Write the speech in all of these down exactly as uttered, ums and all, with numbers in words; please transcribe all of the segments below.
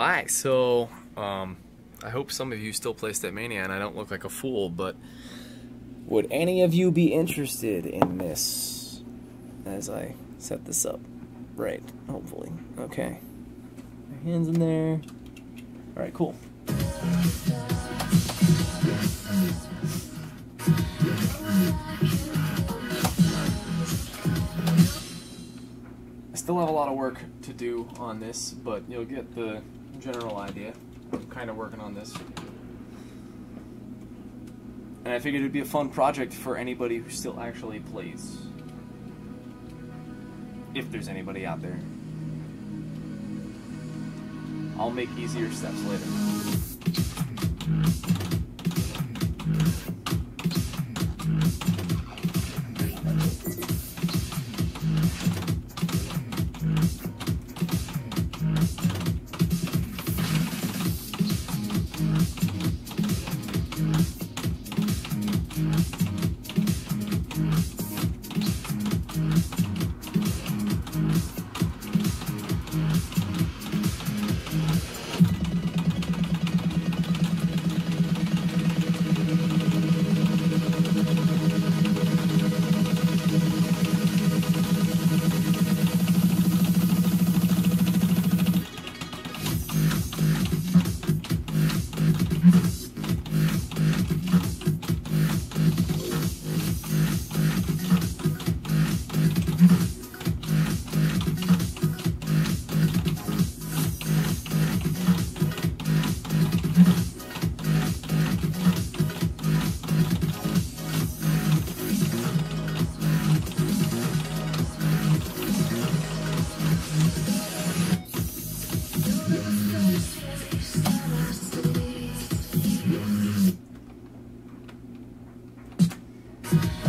Hi, so um, I hope some of you still play Stepmania and I don't look like a fool, but would any of you be interested in this as I set this up? Right, hopefully. Okay. My hands in there. Alright, cool. I still have a lot of work to do on this, but you'll get the general idea. I'm kind of working on this. And I figured it would be a fun project for anybody who still actually plays. If there's anybody out there. I'll make easier steps later.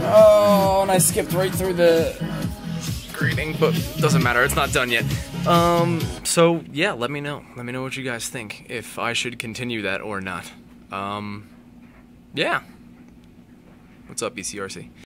Oh, and I skipped right through the greeting, but doesn't matter, it's not done yet. Um, so yeah, let me know. Let me know what you guys think, if I should continue that or not. Um, yeah. What's up, E C R C?